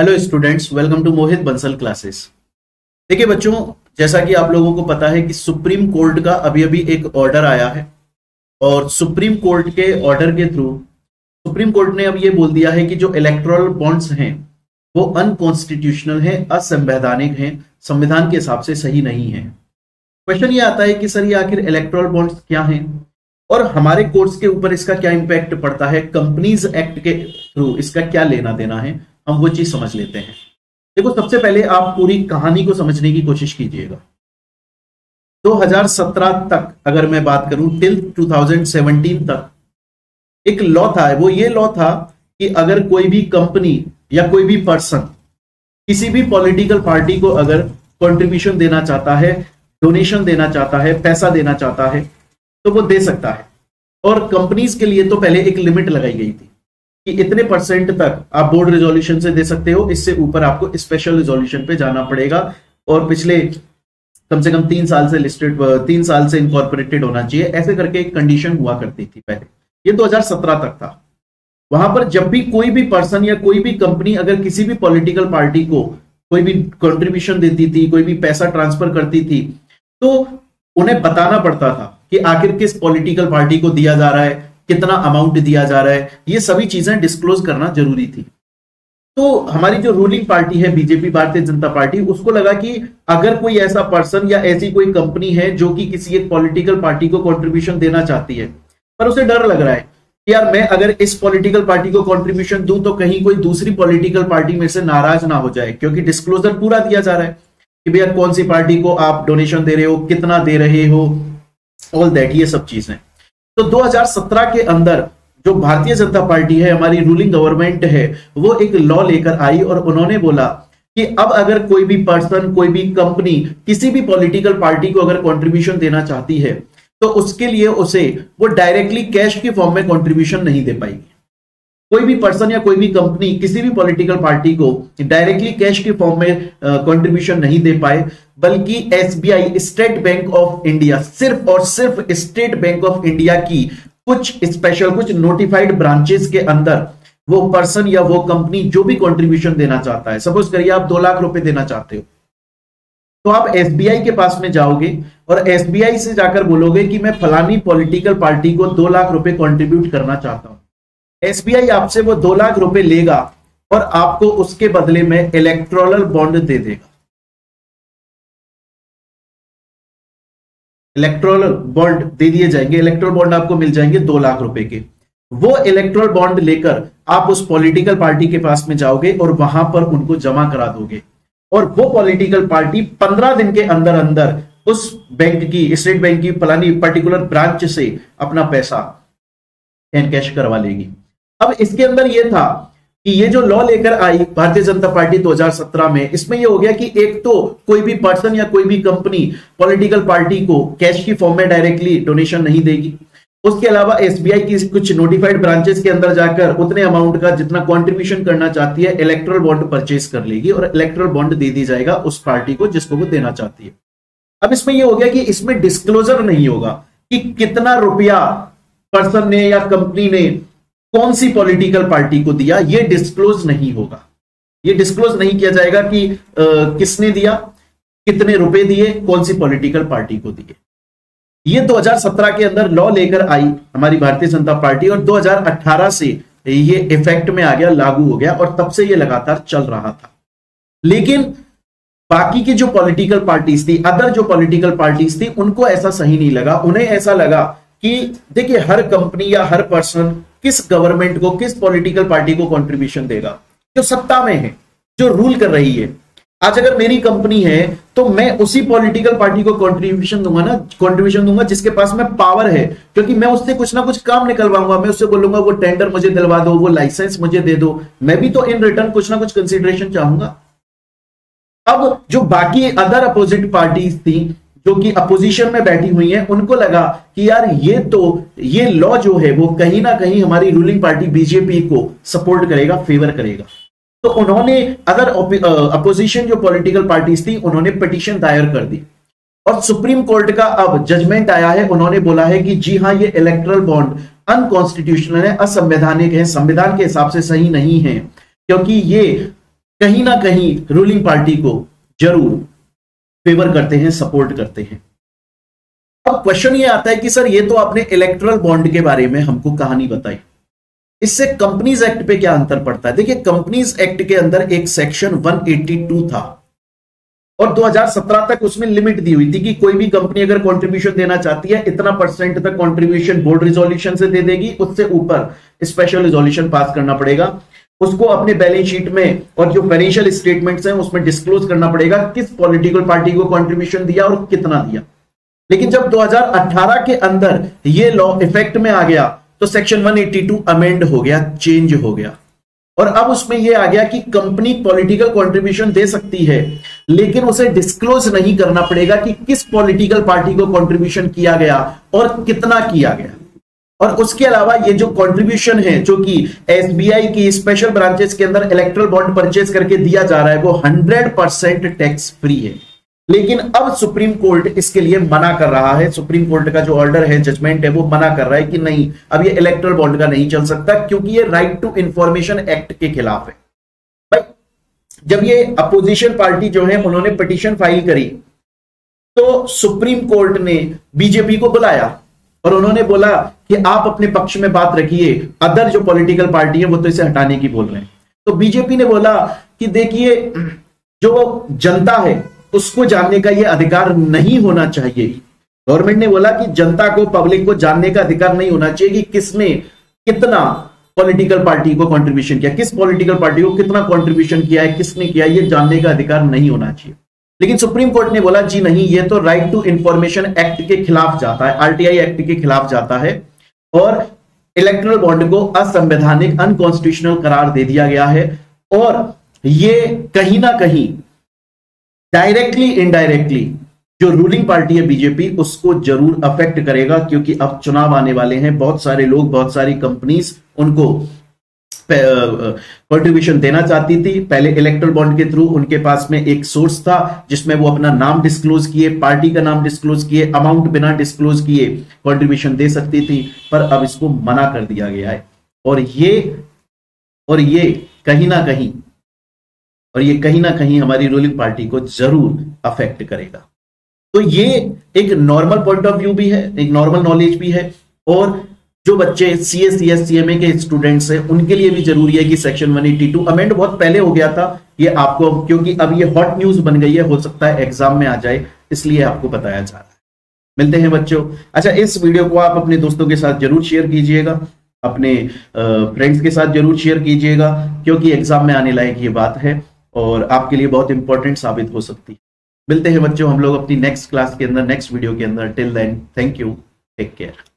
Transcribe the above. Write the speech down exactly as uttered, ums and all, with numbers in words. Hello students, welcome to Mohit Bansal classes. देखिए बच्चों, जैसा कि आप लोगों को पता है कि सुप्रीम कोर्ट का अभी अभी एक ऑर्डर आया है और सुप्रीम कोर्ट के ऑर्डर के थ्रू सुप्रीम कोर्ट ने अब ये बोल दिया है कि जो इलेक्टोरल बॉन्ड्स हैं वो अनकॉन्स्टिट्यूशनल हैं, असंवैधानिक हैं, संविधान के हिसाब से सही नहीं है। क्वेश्चन ये आता है कि सर ये आखिर इलेक्टोरल बॉन्ड्स क्या हैं और हमारे कोर्स के ऊपर इसका क्या इम्पैक्ट पड़ता है, कंपनीज एक्ट के थ्रू इसका क्या लेना देना है, हम वो चीज समझ लेते हैं। देखो, सबसे पहले आप पूरी कहानी को समझने की कोशिश कीजिएगा। दो हज़ार सत्रह तक अगर मैं बात करूं, टिल दो हज़ार सत्रह तक एक लॉ था, वो ये लॉ था कि अगर कोई भी कंपनी या कोई भी पर्सन किसी भी पॉलिटिकल पार्टी को अगर कंट्रीब्यूशन देना चाहता है, डोनेशन देना चाहता है, पैसा देना चाहता है तो वो दे सकता है। और कंपनीज के लिए तो पहले एक लिमिट लगाई गई थी कि इतने परसेंट तक आप बोर्ड रेजोल्यूशन से दे सकते हो, इससे ऊपर आपको स्पेशल रेजोल्यूशन पे जाना पड़ेगा और पिछले कम से कम तीन साल से लिस्टेड तीन साल से इनकॉर्पोरेटेड होना चाहिए, ऐसे करके एक कंडीशन हुआ करती थी पहले। ये दो हज़ार सत्रह तक था। वहां पर जब भी कोई भी पर्सन या कोई भी कंपनी अगर किसी भी पॉलिटिकल पार्टी को कोई भी कॉन्ट्रीब्यूशन देती थी, कोई भी पैसा ट्रांसफर करती थी, तो उन्हें बताना पड़ता था कि आखिर किस पॉलिटिकल पार्टी को दिया जा रहा है, कितना अमाउंट दिया जा रहा है, ये सभी चीजें डिस्क्लोज करना जरूरी थी। तो हमारी जो रूलिंग पार्टी है बीजेपी, भारतीय जनता पार्टी, उसको लगा कि अगर कोई ऐसा पर्सन या ऐसी कोई कंपनी है जो कि किसी एक पॉलिटिकल पार्टी को कंट्रीब्यूशन देना चाहती है पर उसे डर लग रहा है कि यार मैं अगर इस पॉलिटिकल पार्टी को कंट्रीब्यूशन दूं तो कहीं कोई दूसरी पॉलिटिकल पार्टी में से नाराज ना हो जाए, क्योंकि डिस्क्लोजर पूरा दिया जा रहा है कि भैया कौन सी पार्टी को आप डोनेशन दे रहे हो, कितना दे रहे हो, ऑल दैट, ये सब चीजें। तो दो हज़ार सत्रह के अंदर जो भारतीय जनता पार्टी है, हमारी रूलिंग गवर्नमेंट है, वो एक लॉ लेकर आई और उन्होंने बोला कि अब अगर कोई भी पर्सन, कोई भी कंपनी किसी भी पॉलिटिकल पार्टी को अगर कंट्रीब्यूशन देना चाहती है तो उसके लिए उसे वो डायरेक्टली कैश के फॉर्म में कंट्रीब्यूशन नहीं दे पाएगी। कोई भी पर्सन या कोई भी कंपनी किसी भी पॉलिटिकल पार्टी को डायरेक्टली कैश के फॉर्म में कंट्रीब्यूशन नहीं दे पाए, बल्कि S B I, State Bank of India, सिर्फ और सिर्फ स्टेट बैंक ऑफ इंडिया की कुछ स्पेशल, कुछ नोटिफाइड ब्रांचेस के अंदर वो पर्सन या वो कंपनी जो भी कंट्रीब्यूशन देना चाहता है, सपोज करिए आप दो लाख रुपए देना चाहते हो तो आप एस बी आई के पास में जाओगे और एस बी आई से जाकर बोलोगे कि मैं फलानी पॉलिटिकल पार्टी को दो लाख रुपए कंट्रीब्यूट करना चाहता हूं। एस बी आई आपसे वो दो लाख रुपए लेगा और आपको उसके बदले में इलेक्टोरल बॉन्ड दे देगा। इलेक्टोरल बॉन्ड दे दिए जाएंगे, इलेक्टोरल बॉन्ड आपको मिल जाएंगे दो लाख रुपए के। वो इलेक्टोरल बॉन्ड लेकर आप उस पॉलिटिकल पार्टी के पास में जाओगे और वहां पर उनको जमा करा दोगे और वो पॉलिटिकल पार्टी पंद्रह दिन के अंदर अंदर उस बैंक की, स्टेट बैंक की फलानी पर्टिकुलर ब्रांच से अपना पैसा कैश करवा लेगी। अब इसके अंदर यह था कि ये जो लॉ लेकर आई भारतीय जनता पार्टी दो हज़ार सत्रह में, इसमें यह हो गया कि एक तो कोई भी पर्सन या कोई भी कंपनी पॉलिटिकल पार्टी को कैश की फॉर्म में डायरेक्टली डोनेशन नहीं देगी, उसके अलावा एस बी आई की कुछ नोटिफाइड ब्रांचेस के अंदर जाकर उतने अमाउंट का जितना कंट्रीब्यूशन करना चाहती है इलेक्टोरल बॉन्ड परचेस कर लेगी और इलेक्टोरल बॉन्ड दे दी जाएगा उस पार्टी को जिसको वो देना चाहती है। अब इसमें यह हो गया कि इसमें डिस्क्लोजर नहीं होगा कि कितना रुपया पर्सन ने या कंपनी ने कौन सी पॉलिटिकल पार्टी को दिया, ये डिस्क्लोज नहीं होगा। ये डिस्क्लोज नहीं किया जाएगा कि आ, किसने दिया, कितने रुपए दिए, कौन सी पॉलिटिकल पार्टी को दिए। ये दो हज़ार सत्रह के अंदर लॉ लेकर आई हमारी भारतीय जनता पार्टी और दो हज़ार अठारह से ये इफेक्ट में आ गया, लागू हो गया और तब से ये लगातार चल रहा था। लेकिन बाकी की जो पॉलिटिकल पार्टीज थी, अदर जो पॉलिटिकल पार्टीज थी, उनको ऐसा सही नहीं लगा। उन्हें ऐसा लगा कि देखिए हर कंपनी या हर पर्सन किस गवर्नमेंट को, किस पॉलिटिकल पार्टी को कंट्रीब्यूशन देगा, जो सत्ता में है, जो रूल कर रही है। आज अगर मेरी कंपनी है तो मैं उसी पॉलिटिकल पार्टी को कंट्रीब्यूशन दूंगा ना, कंट्रीब्यूशन दूंगा जिसके पास में पावर है, क्योंकि मैं उससे कुछ ना कुछ काम निकलवाऊंगा। मैं उससे बोलूंगा वो टेंडर मुझे दिलवा दो, वो लाइसेंस मुझे दे दो, मैं भी तो इन रिटर्न कुछ ना कुछ कंसिडरेशन चाहूंगा। अब जो बाकी अदर अपोजिट पार्टीज थी जो कि अपोजिशन में बैठी हुई है, उनको लगा कि यार ये तो, ये लॉ जो है वो कहीं ना कहीं हमारी रूलिंग पार्टी बीजेपी को सपोर्ट करेगा, फेवर करेगा। तो उन्होंने अदर अपोजिशन जो पॉलिटिकल पार्टीज थी, उन्होंने पिटीशन दायर कर दी और सुप्रीम कोर्ट का अब जजमेंट आया है। उन्होंने बोला है कि जी हाँ, ये इलेक्टोरल बॉन्ड अनकॉन्स्टिट्यूशनल है, असंवैधानिक है, संविधान के हिसाब से सही नहीं है, क्योंकि ये कहीं ना कहीं रूलिंग पार्टी को जरूर फेवर करते हैं, सपोर्ट करते हैं। अब क्वेश्चन ये आता है कि सर ये तो आपने इलेक्टोरल बॉन्ड के बारे में हमको कहानी बताई, इससे कंपनीज एक्ट पे क्या अंतर पड़ता है? देखिए कंपनीज एक्ट के अंदर एक सेक्शन एक सौ बयासी था और दो हज़ार सत्रह तक उसमें लिमिट दी हुई थी कि कोई भी कंपनी अगर कंट्रीब्यूशन देना चाहती है इतना परसेंट तक कंट्रीब्यूशन बोर्ड रिजोल्यूशन से दे देगी, उससे ऊपर स्पेशल रिजोल्यूशन पास करना पड़ेगा, उसको अपने बैलेंस शीट में और जो फाइनेंशियल स्टेटमेंट्स हैं उसमें डिस्क्लोज करना पड़ेगा किस पॉलिटिकल पार्टी को कंट्रीब्यूशन दिया और कितना दिया। लेकिन जब दो हज़ार अठारह के अंदर ये लॉ इफेक्ट में आ गया तो सेक्शन एक सौ बयासी अमेंड हो गया, चेंज हो गया और अब उसमें यह आ गया कि कंपनी पॉलिटिकल कंट्रीब्यूशन दे सकती है लेकिन उसे डिस्क्लोज नहीं करना पड़ेगा कि किस पॉलिटिकल पार्टी को कंट्रीब्यूशन किया गया और कितना किया गया। और उसके अलावा ये जो कंट्रीब्यूशन है जो कि एसबीआई की स्पेशल ब्रांचेस के अंदर इलेक्ट्रल बॉन्ड परचेज करके दिया जा रहा है वो हंड्रेड परसेंट टैक्स फ्री है। लेकिन अब सुप्रीम कोर्ट इसके लिए मना कर रहा है, सुप्रीम कोर्ट का जो ऑर्डर है, जजमेंट है, वो मना कर रहा है कि नहीं, अब ये इलेक्टोरल बॉन्ड का नहीं चल सकता क्योंकि ये राइट टू इंफॉर्मेशन एक्ट के खिलाफ है। भाई जब ये अपोजिशन पार्टी जो है उन्होंने पिटीशन फाइल करी तो सुप्रीम कोर्ट ने बीजेपी को बुलाया और उन्होंने बोला कि आप अपने पक्ष में बात रखिए, अदर जो पॉलिटिकल पार्टी है वो तो इसे हटाने की बोल रहे हैं। तो बीजेपी ने बोला कि देखिए जो जनता है उसको जानने का यह अधिकार नहीं होना चाहिए। गवर्नमेंट ने बोला कि जनता को, पब्लिक को जानने का अधिकार नहीं होना चाहिए कि किसने कितना पॉलिटिकल पार्टी को कंट्रीब्यूशन किया, किस पॉलिटिकल पार्टी को कितना कंट्रीब्यूशन किया है, किसने किया, यह जानने का अधिकार नहीं होना चाहिए। लेकिन सुप्रीम कोर्ट ने बोला जी नहीं, ये तो राइट टू इंफॉर्मेशन एक्ट के खिलाफ जाता है, आरटीआई एक्ट के खिलाफ जाता है और इलेक्टोरल बॉन्ड को असंवैधानिक, अनकॉन्स्टिट्यूशनल करार दे दिया गया है और ये कहीं ना कहीं डायरेक्टली इनडायरेक्टली जो रूलिंग पार्टी है बीजेपी उसको जरूर अफेक्ट करेगा क्योंकि अब चुनाव आने वाले हैं, बहुत सारे लोग, बहुत सारी कंपनीज उनको कंट्रीब्यूशन देना चाहती थी। पहले इलेक्टोरल बॉन्ड के थ्रू उनके पास में एक सोर्स था जिसमें वो अपना नाम डिस्क्लोज किए, पार्टी का नाम डिस्क्लोज किए, अमाउंट बिना डिस्क्लोज किए कंट्रीब्यूशन दे सकती थी, पर अब इसको मना कर दिया गया है और ये और ये कहीं ना कहीं और ये कहीं ना कहीं हमारी रूलिंग पार्टी को जरूर अफेक्ट करेगा। तो ये एक नॉर्मल पॉइंट ऑफ व्यू भी है, एक नॉर्मल नॉलेज भी है और जो बच्चे सीएस, सीएस, सीएमए के स्टूडेंट्स हैं उनके लिए भी जरूरी है कि सेक्शन एक सौ बयासी अमेंड बहुत पहले हो गया था ये आपको, क्योंकि अब ये हॉट न्यूज बन गई है, हो सकता है एग्जाम में आ जाए, इसलिए आपको बताया जा रहा है। मिलते हैं बच्चों। अच्छा, इस वीडियो को आप अपने दोस्तों के साथ जरूर शेयर कीजिएगा, अपने फ्रेंड्स के साथ जरूर शेयर कीजिएगा क्योंकि एग्जाम में आने लायक ये बात है और आपके लिए बहुत इंपॉर्टेंट साबित हो सकती है। मिलते हैं बच्चों हम लोग अपनी नेक्स्ट क्लास के अंदर, नेक्स्ट वीडियो के अंदर। Till then, thank you, take care.